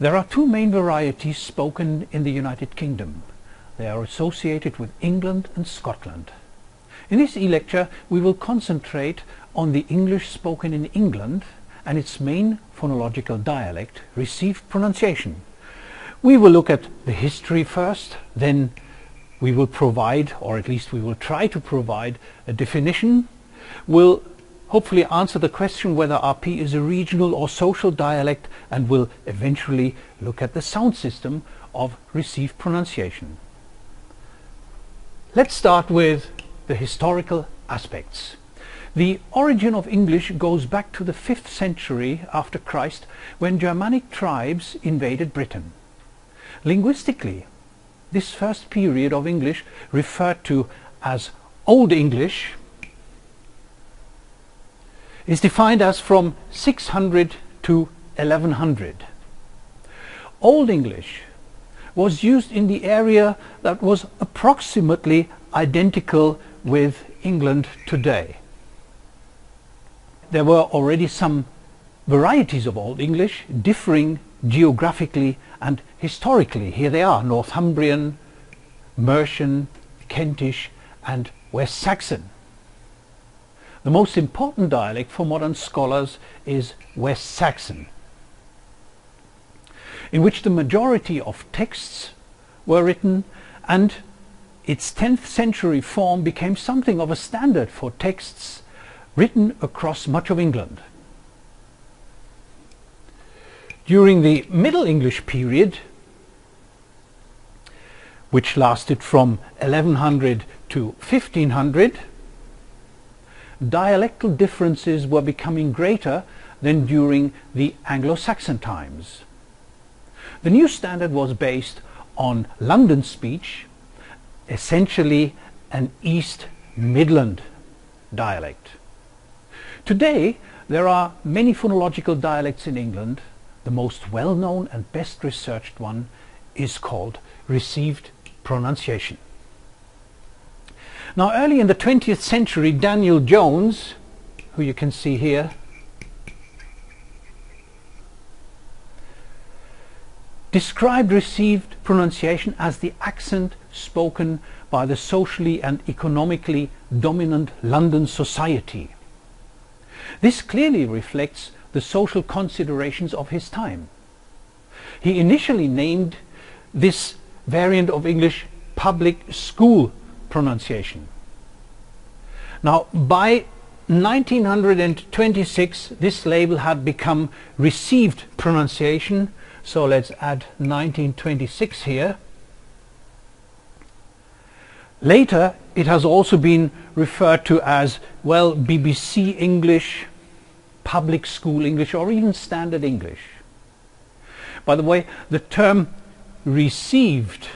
There are two main varieties spoken in the United Kingdom. They are associated with England and Scotland. In this e-lecture we will concentrate on the English spoken in England and its main phonological dialect, Received Pronunciation. We will look at the history first, then we will provide, or at least we will try to provide, a definition. We'll hopefully answer the question whether RP is a regional or social dialect, and will eventually look at the sound system of Received Pronunciation. Let's start with the historical aspects. The origin of English goes back to the 5th century after Christ, when Germanic tribes invaded Britain. Linguistically, this first period of English, referred to as Old English, is defined as from 600 to 1100. Old English was used in the area that was approximately identical with England today. There were already some varieties of Old English differing geographically and historically. Here they are: Northumbrian, Mercian, Kentish and West Saxon. The most important dialect for modern scholars is West Saxon, in which the majority of texts were written, and its 10th century form became something of a standard for texts written across much of England. During the Middle English period, which lasted from 1100 to 1500, dialectal differences were becoming greater than during the Anglo-Saxon times. The new standard was based on London speech, essentially an East Midland dialect. Today there are many phonological dialects in England. The most well-known and best researched one is called Received Pronunciation. Now, early in the 20th century, Daniel Jones, who you can see here, described Received Pronunciation as the accent spoken by the socially and economically dominant London society. This clearly reflects the social considerations of his time. He initially named this variant of English public school pronunciation. Now, by 1926 this label had become Received Pronunciation, so let's add 1926 here. Later it has also been referred to as, well, BBC English, public school English, or even standard English. By the way, the term received,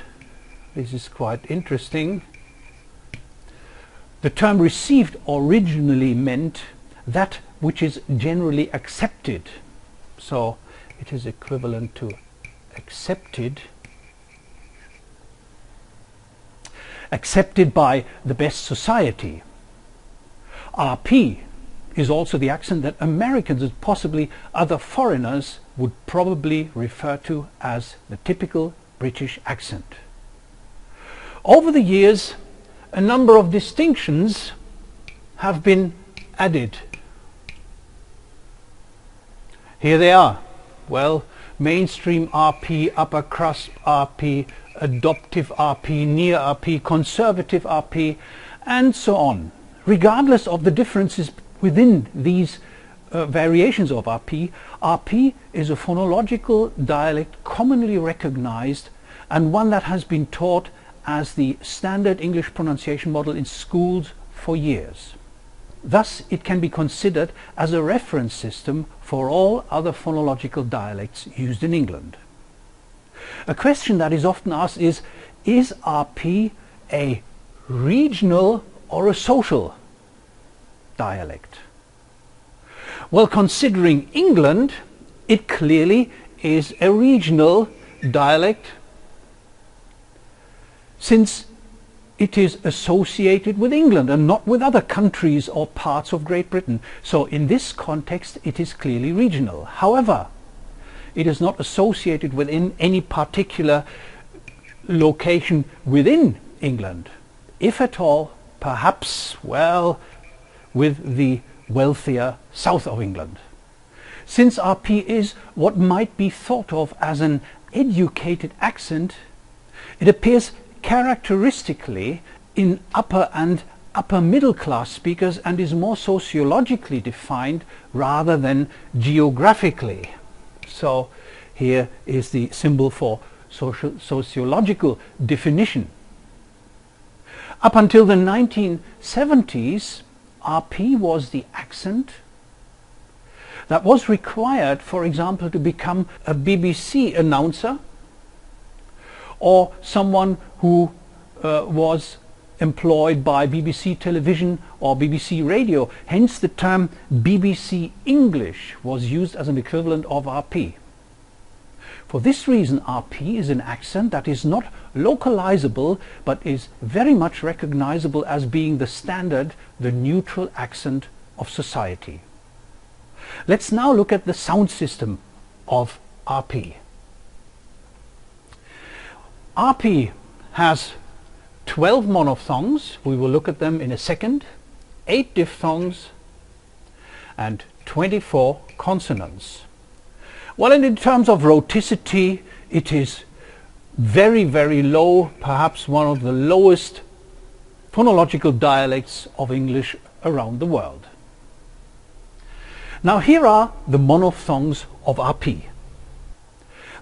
this is quite interesting, the term received originally meant that which is generally accepted. So it is equivalent to accepted. Accepted by the best society. RP is also the accent that Americans and possibly other foreigners would probably refer to as the typical British accent. Over the years, a number of distinctions have been added. Here they are. Well, mainstream RP, upper crust RP, adoptive RP, near RP, conservative RP, and so on. Regardless of the differences within these variations of RP, RP is a phonological dialect commonly recognized, and one that has been taught as the standard English pronunciation model in schools for years. Thus it can be considered as a reference system for all other phonological dialects used in England. A question that is often asked is RP a regional or a social dialect? Well, considering England, it clearly is a regional dialect, since it is associated with England and not with other countries or parts of Great Britain. So in this context it is clearly regional. However, it is not associated within any particular location within England, if at all, perhaps, well, with the wealthier south of England. Since RP is what might be thought of as an educated accent, it appears characteristically in upper and upper middle class speakers and is more sociologically defined rather than geographically. So here is the symbol for sociological definition. Up until the 1970s, RP was the accent that was required, for example, to become a BBC announcer or someone who was employed by BBC television or BBC radio. Hence the term BBC English was used as an equivalent of RP. For this reason, RP is an accent that is not localizable but is very much recognizable as being the standard, the neutral accent of society. Let's now look at the sound system of RP. RP has 12 monophthongs, we will look at them in a second, 8 diphthongs and 24 consonants. Well, and in terms of rhoticity, it is very, very low, perhaps one of the lowest phonological dialects of English around the world. Now here are the monophthongs of RP.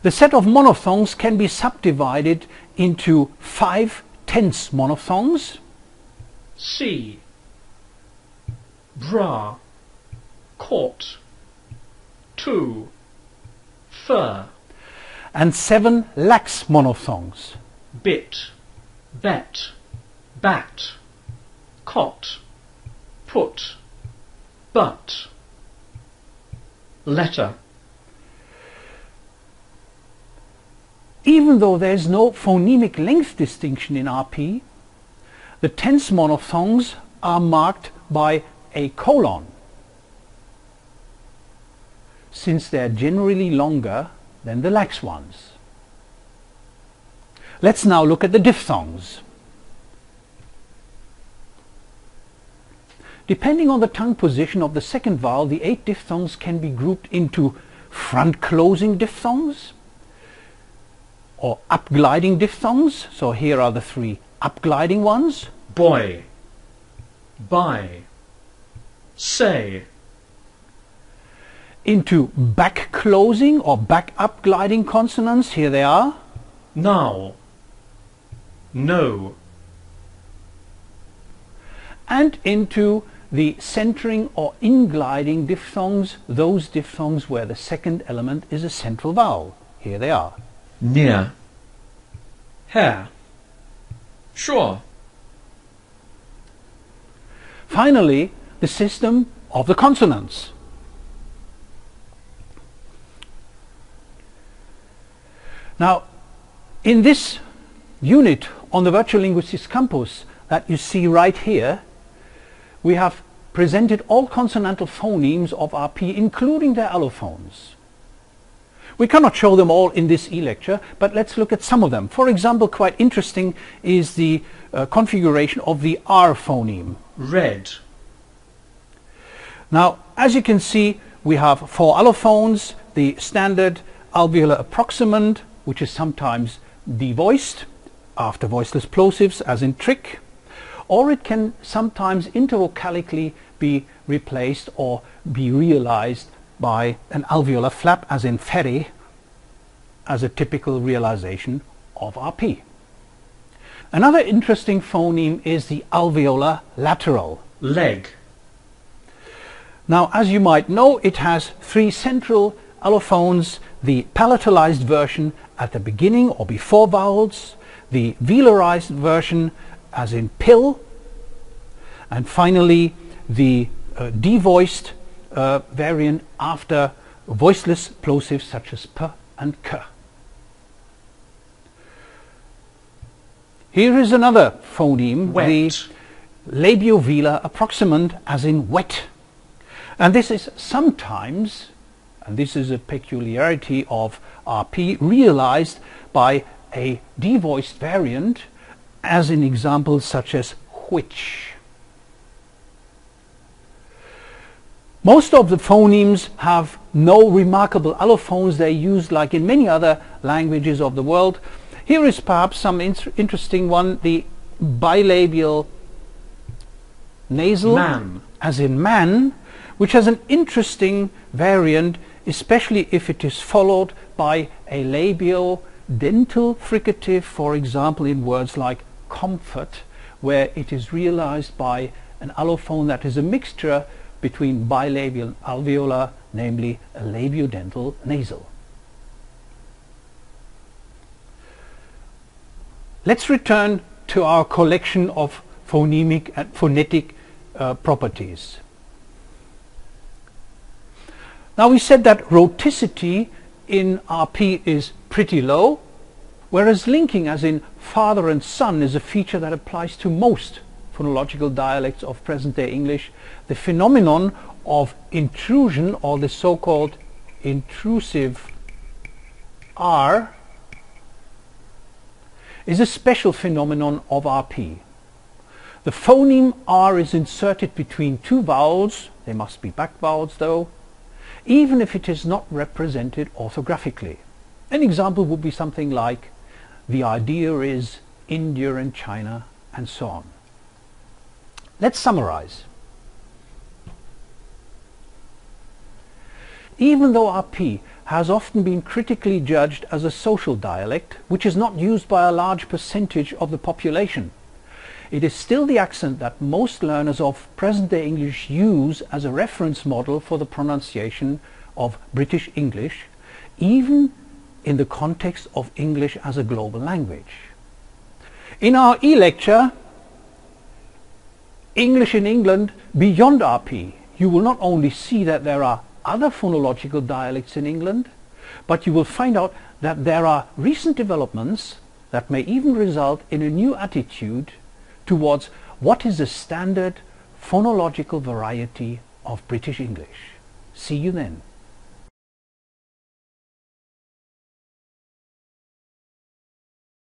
The set of monophthongs can be subdivided into 5 tense monophthongs. C, bra, caught, to, fur. And 7 lax monophthongs. Bit, bet, bat, cot, put, but. Letter. Even though there is no phonemic length distinction in RP, the tense monophthongs are marked by a colon. Since they are generally longer than the lax ones. Let's now look at the diphthongs. Depending on the tongue position of the second vowel, the 8 diphthongs can be grouped into front-closing diphthongs or up-gliding diphthongs. So here are the 3 up-gliding ones. Boy, buy, say. Into back-closing or back-up-gliding consonants. Here they are. Now, no. And into the centering or ingliding diphthongs, those diphthongs where the second element is a central vowel. Here they are. Near, hair, sure. Finally, the system of the consonants. Now, in this unit on the Virtual Linguistics Campus that you see right here, we have presented all consonantal phonemes of RP, including their allophones. We cannot show them all in this e-lecture, but let's look at some of them. For example, quite interesting is the configuration of the R phoneme. Red. Now, as you can see, we have 4 allophones, the standard alveolar approximant, which is sometimes devoiced after voiceless plosives, as in trick, or it can sometimes intervocalically be replaced or be realized by an alveolar flap, as in ferry, as a typical realization of RP. Another interesting phoneme is the alveolar lateral. Leg. Now, as you might know, it has 3 central allophones, the palatalized version at the beginning or before vowels, the velarized version as in pill, and finally the devoiced variant after voiceless plosives such as p and k. Here is another phoneme, wet. The labiovelar approximant as in wet, and this is sometimes And this is a peculiarity of RP realized by a devoiced variant, as in examples such as which. Most of the phonemes have no remarkable allophones. They are used like in many other languages of the world. Here is perhaps some interesting one, the bilabial nasal, man, as in man, which has an interesting variant, especially if it is followed by a labiodental fricative, for example in words like comfort, where it is realized by an allophone that is a mixture between bilabial and alveolar, namely a labiodental nasal. Let's return to our collection of phonemic and phonetic properties. Now we said that rhoticity in RP is pretty low, whereas linking, as in father and son, is a feature that applies to most phonological dialects of present-day English. The phenomenon of intrusion, or the so-called intrusive R, is a special phenomenon of RP. The phoneme R is inserted between two vowels, they must be back vowels though, even if it is not represented orthographically. An example would be something like, the idea is India and China, and so on. Let's summarize. Even though RP has often been critically judged as a social dialect, which is not used by a large percentage of the population, it is still the accent that most learners of present-day English use as a reference model for the pronunciation of British English, even in the context of English as a global language. In our e-lecture, English in England Beyond RP, you will not only see that there are other phonological dialects in England, but you will find out that there are recent developments that may even result in a new attitude towards what is the standard phonological variety of British English. See you then.